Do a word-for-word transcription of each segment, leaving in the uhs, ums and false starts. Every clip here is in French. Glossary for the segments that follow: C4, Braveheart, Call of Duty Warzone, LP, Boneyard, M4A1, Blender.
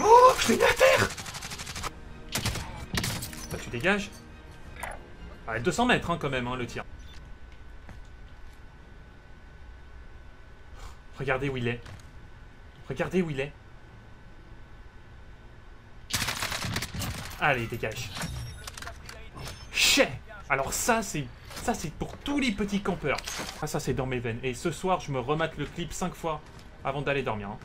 Oh, je l'ai mis à terre. Bah, tu dégages. Ah, deux cents mètres hein, quand même, hein, le tir. Regardez où il est. Regardez où il est. Allez, dégage. Chais. Alors ça, c'est ça, c'est pour tous les petits campeurs. Ah, ça, c'est dans mes veines. Et ce soir, je me remate le clip cinq fois avant d'aller dormir. Hein.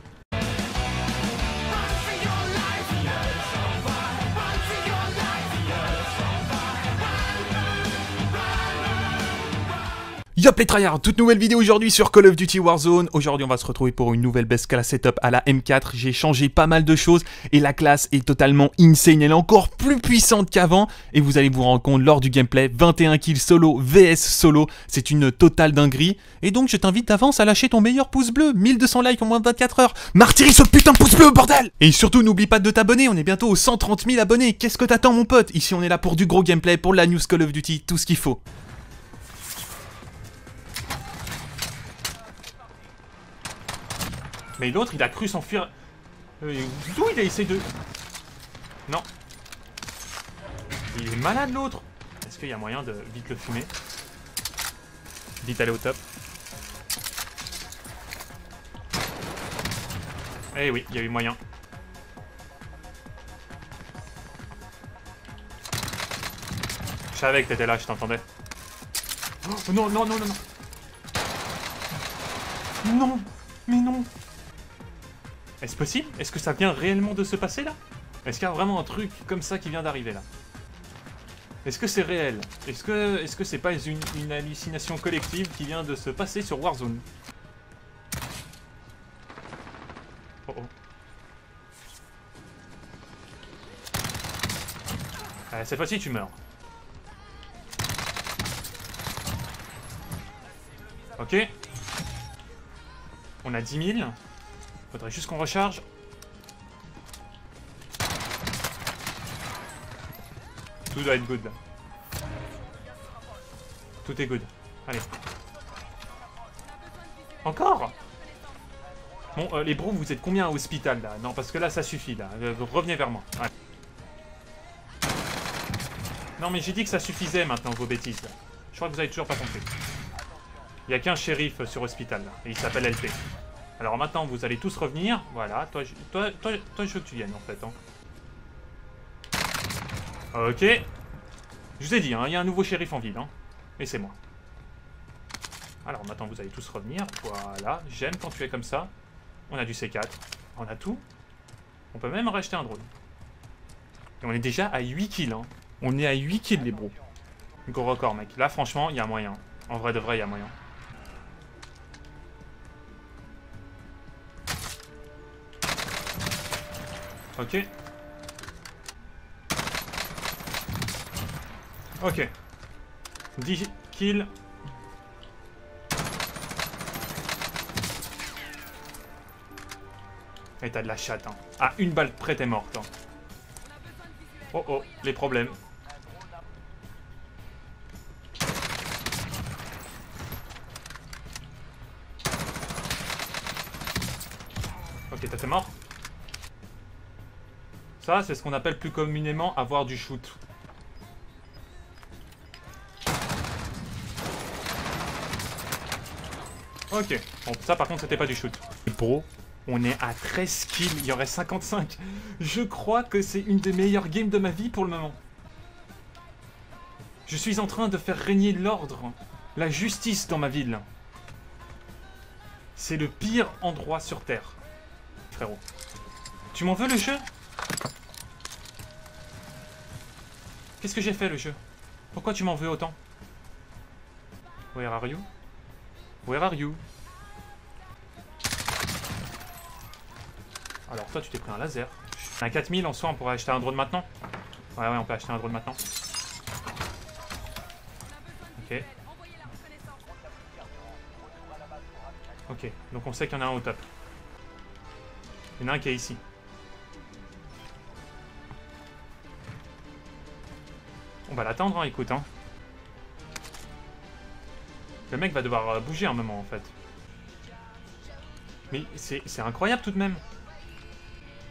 Yop les tryhards, toute nouvelle vidéo aujourd'hui sur Call of Duty Warzone. Aujourd'hui on va se retrouver pour une nouvelle best class setup à la M quatre. J'ai changé pas mal de choses et la classe est totalement insane. Elle est encore plus puissante qu'avant et vous allez vous rendre compte lors du gameplay. vingt et un kills solo vs solo, c'est une totale dinguerie. Et donc je t'invite d'avance à lâcher ton meilleur pouce bleu, mille deux cents likes en moins de vingt-quatre heures. Martyris ce putain de pouce bleu bordel. Et surtout n'oublie pas de t'abonner, on est bientôt aux cent trente mille abonnés. Qu'est-ce que t'attends mon pote? Ici on est là pour du gros gameplay, pour la news Call of Duty, tout ce qu'il faut. Mais l'autre, il a cru s'enfuir. Euh, D'où il a essayé de... Non. Il est malade, l'autre. Est-ce qu'il y a moyen de vite le fumer? Vite aller au top. Eh oui, il y a eu moyen. Je savais que t'étais là, je t'entendais. Oh, non, non, non, non, non. Non, mais non. Est-ce possible? Est-ce que ça vient réellement de se passer là? Est-ce qu'il y a vraiment un truc comme ça qui vient d'arriver là? Est-ce que c'est réel? Est-ce que est-ce que c'est pas une, une hallucination collective qui vient de se passer sur Warzone? Oh oh. Ah, cette fois-ci tu meurs. Ok. On a dix mille. Faudrait juste qu'on recharge. Tout doit être good là. Tout est good. Allez. Encore? Bon, euh, les bros, vous êtes combien à l'hôpital là? Non, parce que là, ça suffit là. Euh, revenez vers moi. Allez. Non, mais j'ai dit que ça suffisait maintenant, vos bêtises là. Je crois que vous avez toujours pas compris. Il n'y a qu'un shérif sur l'hôpital là. Et il s'appelle L P. Alors maintenant, vous allez tous revenir. Voilà, toi, je, toi, toi, toi, je veux que tu viennes, en fait. Hein. Ok. Je vous ai dit, hein, il y a un nouveau shérif en ville. Hein. Et c'est moi. Alors maintenant, vous allez tous revenir. Voilà, j'aime quand tu es comme ça. On a du C quatre. On a tout. On peut même racheter un drone. Et on est déjà à huit kills. Hein. On est à huit kills, les bros. Gros record, mec. Là, franchement, il y a moyen. En vrai de vrai, il y a moyen. Ok. Ok. dix kills. Et t'as de la chatte, hein. Ah, une balle près, t'es morte, hein. Oh oh, les problèmes. Ok, t'as t'es mort. Ça, c'est ce qu'on appelle plus communément avoir du shoot. Ok. Bon, ça par contre, c'était pas du shoot. Bro, on est à treize kills. Il y aurait cinquante-cinq. Je crois que c'est une des meilleures games de ma vie pour le moment. Je suis en train de faire régner l'ordre, la justice dans ma ville. C'est le pire endroit sur Terre. Frérot. Tu m'en veux le jeu? Qu'est-ce que j'ai fait le jeu? Pourquoi tu m'en veux autant? Where are you? Where are you? Alors toi tu t'es pris un laser. Un quatre mille en soi, on pourrait acheter un drone maintenant? Ouais ouais, on peut acheter un drone maintenant. Ok. Ok, donc on sait qu'il y en a un au top. Il y en a un qui est ici. On va l'attendre, hein, écoute. Hein. Le mec va devoir bouger un moment, en fait. Mais c'est incroyable, tout de même.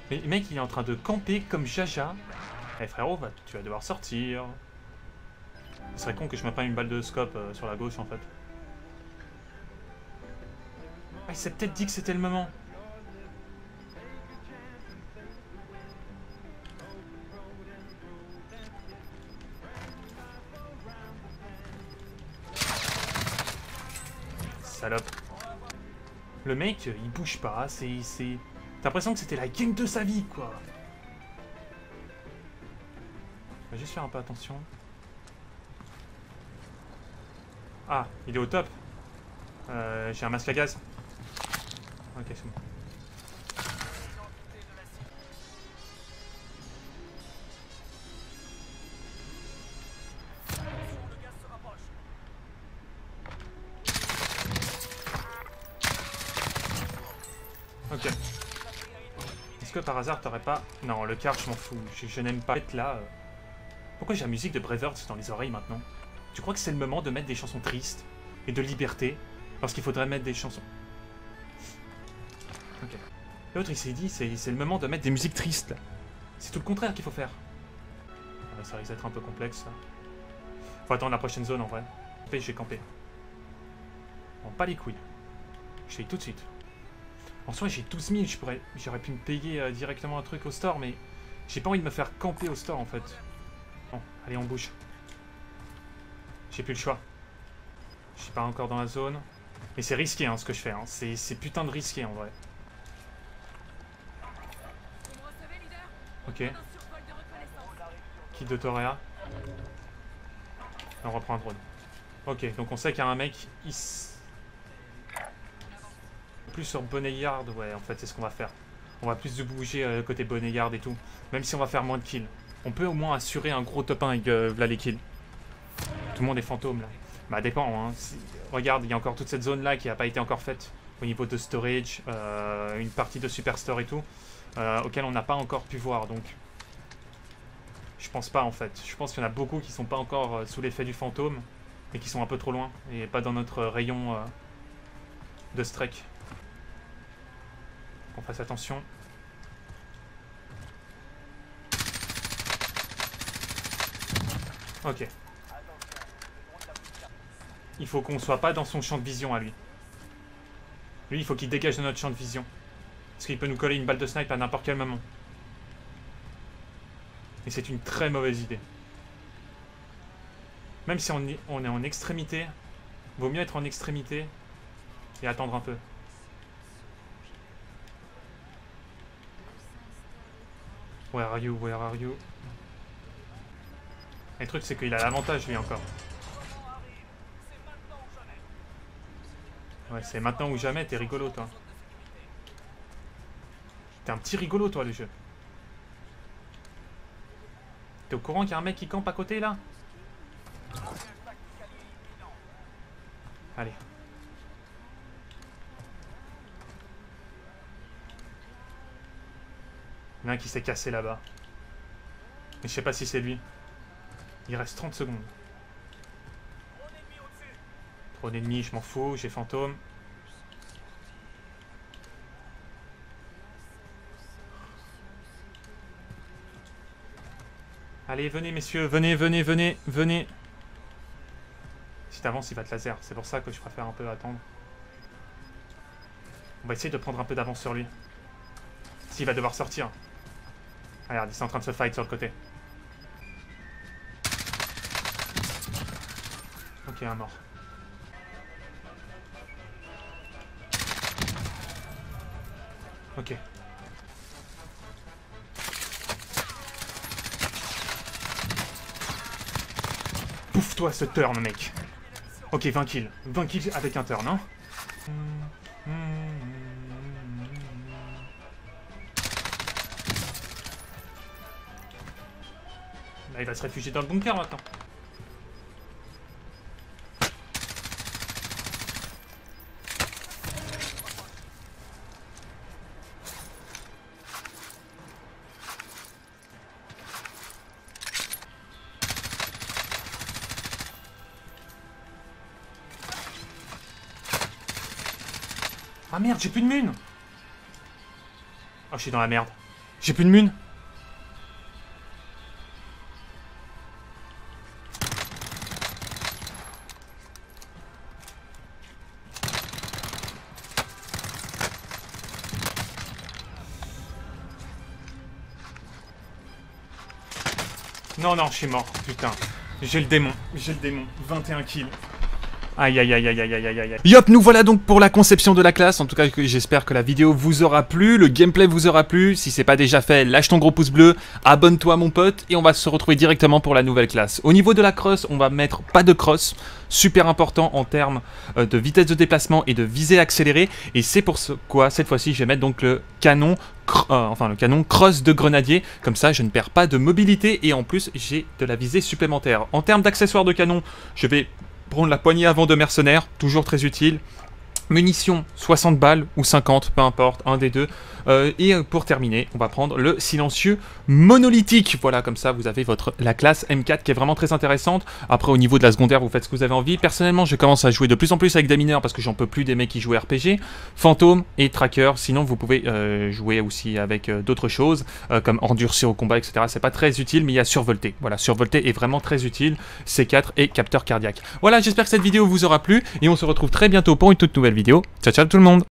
Mais le mec, il est en train de camper comme Jaja. Eh frérot, va, tu vas devoir sortir. Ce serait con que je me prenne une balle de scope euh, sur la gauche, en fait. Ah, il s'est peut-être dit que c'était le moment. Salope. Le mec, il bouge pas, c'est... T'as l'impression que c'était la game de sa vie, quoi. Je vais juste faire un peu attention. Ah, il est au top. Euh, J'ai un masque à gaz. Ok, c'est bon. Ok. Est-ce que par hasard t'aurais pas... Non, le car, je m'en fous. Je, je n'aime pas être là. Pourquoi j'ai la musique de Braveheart dans les oreilles maintenant? Tu crois que c'est le moment de mettre des chansons tristes et de liberté? Parce qu'il faudrait mettre des chansons... Ok. L'autre, il s'est dit, c'est le moment de mettre des musiques tristes. C'est tout le contraire qu'il faut faire. Ah, ça risque d'être un peu complexe, ça. Faut attendre la prochaine zone, en vrai. Je vais camper. Bon, pas les couilles. Je vais tout de suite. En soi, j'ai douze mille, j'aurais pu me payer euh, directement un truc au store, mais j'ai pas envie de me faire camper au store, en fait. Bon, allez, on bouge. J'ai plus le choix. Je suis pas encore dans la zone. Mais c'est risqué, hein, ce que je fais. Hein. C'est putain de risqué, en vrai. Ok. Kit de Torea. On reprend un drone. Ok, donc on sait qu'il y a un mec ici. Plus sur Boneyard, ouais, en fait, c'est ce qu'on va faire. On va plus bouger euh, côté Boneyard et tout. Même si on va faire moins de kills. On peut au moins assurer un gros top un avec euh, là, les kills. Tout le monde est fantôme, là. Bah, dépend, hein. Regarde, il y a encore toute cette zone-là qui n'a pas été encore faite. Au niveau de storage, euh, une partie de Superstore et tout, euh, auquel on n'a pas encore pu voir, donc... Je pense pas, en fait. Je pense qu'il y en a beaucoup qui sont pas encore euh, sous l'effet du fantôme, et qui sont un peu trop loin, et pas dans notre euh, rayon euh, de strike. Qu'on fasse attention. Ok. Il faut qu'on soit pas dans son champ de vision à lui. Lui, il faut qu'il dégage de notre champ de vision. Parce qu'il peut nous coller une balle de snipe à n'importe quel moment. Et c'est une très mauvaise idée. Même si on est, on est en extrémité, vaut mieux être en extrémité et attendre un peu. Where are you? Where are you? Et le truc, c'est qu'il a l'avantage, lui, encore. Ouais, c'est maintenant ou jamais, t'es rigolo, toi. T'es un petit rigolo, toi, le jeu. T'es au courant qu'il y a un mec qui campe à côté, là? Allez. Il y en a un qui s'est cassé là-bas. Mais je sais pas si c'est lui. Il reste trente secondes. Trop d'ennemis, je m'en fous, j'ai fantôme. Allez, venez messieurs, venez, venez, venez, venez. Si t'avances, il va te laser. C'est pour ça que je préfère un peu attendre. On va essayer de prendre un peu d'avance sur lui. S'il va devoir sortir. Ah, regarde, ils sont en train de se fight sur le côté. Ok, un mort. Ok. Pouffe-toi ce turn, mec. Ok, vingt kills. vingt kills avec un turn, hein. Là, il va se réfugier dans le bunker, maintenant. Ah merde, j'ai plus de mun. Oh, je suis dans la merde. J'ai plus de mun. Non, non, je suis mort, putain. J'ai le démon, j'ai le démon. vingt et un kills. Aïe aïe aïe aïe aïe aïe aïe aïe. Yop, nous voilà donc pour la conception de la classe. En tout cas, j'espère que la vidéo vous aura plu, le gameplay vous aura plu. Si c'est pas déjà fait, lâche ton gros pouce bleu, abonne-toi mon pote et on va se retrouver directement pour la nouvelle classe. Au niveau de la crosse, on va mettre pas de crosse, super important en termes de vitesse de déplacement et de visée accélérée. Et c'est pour ce quoi cette fois-ci, je vais mettre donc le canon, euh, enfin le canon crosse de grenadier. Comme ça, je ne perds pas de mobilité et en plus, j'ai de la visée supplémentaire. En termes d'accessoires de canon, je vais prendre la poignée avant de mercenaire, toujours très utile. Munitions, soixante balles ou cinquante, peu importe, un des deux. Euh, et pour terminer, on va prendre le silencieux monolithique. Voilà, comme ça, vous avez votre la classe M quatre qui est vraiment très intéressante. Après, au niveau de la secondaire, vous faites ce que vous avez envie. Personnellement, je commence à jouer de plus en plus avec des mineurs parce que j'en peux plus des mecs qui jouent R P G. Fantôme et tracker. Sinon, vous pouvez euh, jouer aussi avec euh, d'autres choses euh, comme endurcir au combat, et cetera. C'est pas très utile, mais il y a survolté. Voilà, survolté est vraiment très utile. C quatre et capteur cardiaque. Voilà, j'espère que cette vidéo vous aura plu et on se retrouve très bientôt pour une toute nouvelle vidéo. Ciao, ciao tout le monde!